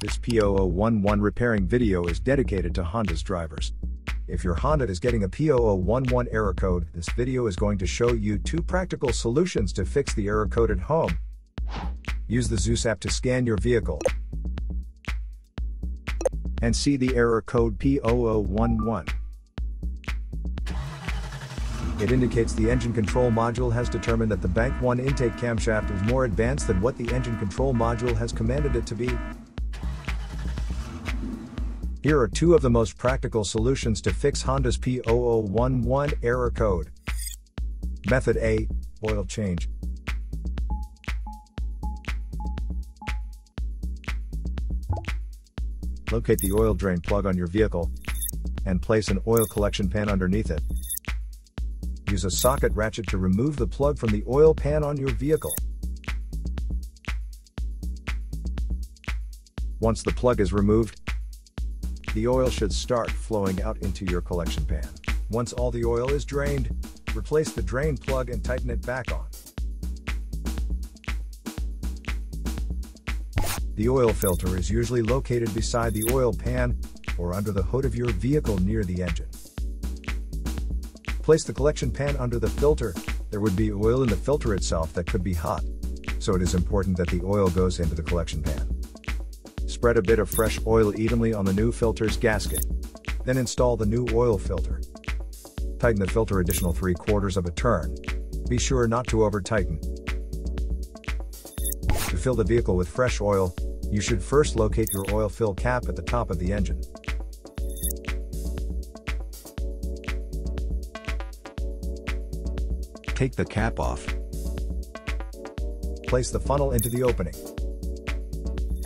This P0011 repairing video is dedicated to Honda's drivers. If your Honda is getting a P0011 error code, this video is going to show you two practical solutions to fix the error code at home. Use the ZUS app to scan your vehicle and see the error code P0011. It indicates the engine control module has determined that the Bank 1 intake camshaft is more advanced than what the engine control module has commanded it to be. Here are two of the most practical solutions to fix Honda's P0011 error code. Method A, oil change. Locate the oil drain plug on your vehicle and place an oil collection pan underneath it. Use a socket ratchet to remove the plug from the oil pan on your vehicle. Once the plug is removed, the oil should start flowing out into your collection pan. Once all the oil is drained, replace the drain plug and tighten it back on. The oil filter is usually located beside the oil pan or under the hood of your vehicle near the engine. Place the collection pan under the filter. There would be oil in the filter itself that could be hot, so it is important that the oil goes into the collection pan. Spread a bit of fresh oil evenly on the new filter's gasket. Then install the new oil filter. Tighten the filter additional 3/4 of a turn. Be sure not to over-tighten. To fill the vehicle with fresh oil, you should first locate your oil fill cap at the top of the engine. Take the cap off. Place the funnel into the opening.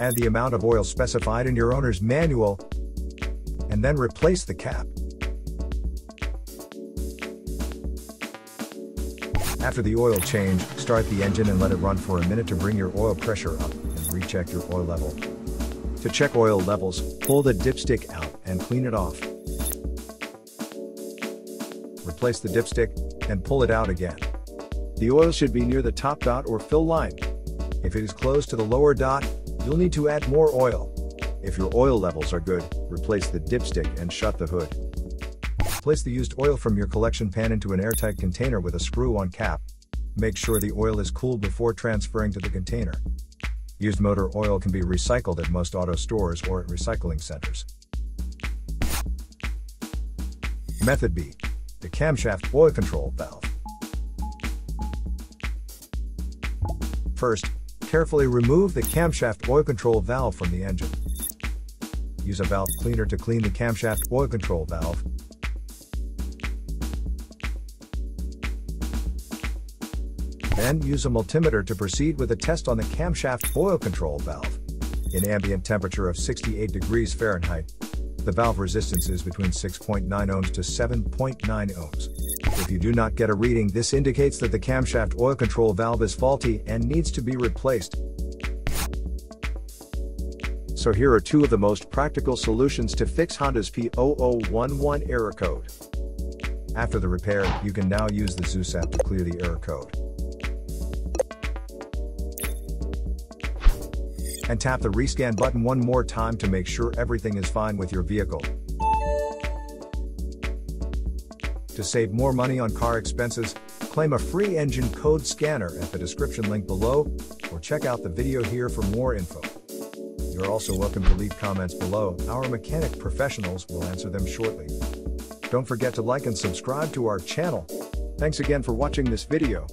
Add the amount of oil specified in your owner's manual, and then replace the cap. After the oil change, start the engine and let it run for a minute to bring your oil pressure up and recheck your oil level. To check oil levels, pull the dipstick out and clean it off. Replace the dipstick and pull it out again. The oil should be near the top dot or fill line. If it is close to the lower dot, you'll need to add more oil. If your oil levels are good, replace the dipstick and shut the hood. Place the used oil from your collection pan into an airtight container with a screw-on cap. Make sure the oil is cooled before transferring to the container. Used motor oil can be recycled at most auto stores or at recycling centers. Method B. The camshaft oil control valve. First, carefully remove the camshaft oil control valve from the engine. Use a valve cleaner to clean the camshaft oil control valve. Then use a multimeter to proceed with a test on the camshaft oil control valve. In ambient temperature of 68 degrees Fahrenheit, the valve resistance is between 6.9 ohms to 7.9 ohms. If you do not get a reading, this indicates that the camshaft oil control valve is faulty and needs to be replaced. So here are two of the most practical solutions to fix Honda's P0011 error code. After the repair, you can now use the ZUS app to clear the error code and tap the rescan button one more time to make sure everything is fine with your vehicle. To save more money on car expenses, claim a free engine code scanner at the description link below, or check out the video here for more info. You're also welcome to leave comments below. Our mechanic professionals will answer them shortly. Don't forget to like and subscribe to our channel. Thanks again for watching this video.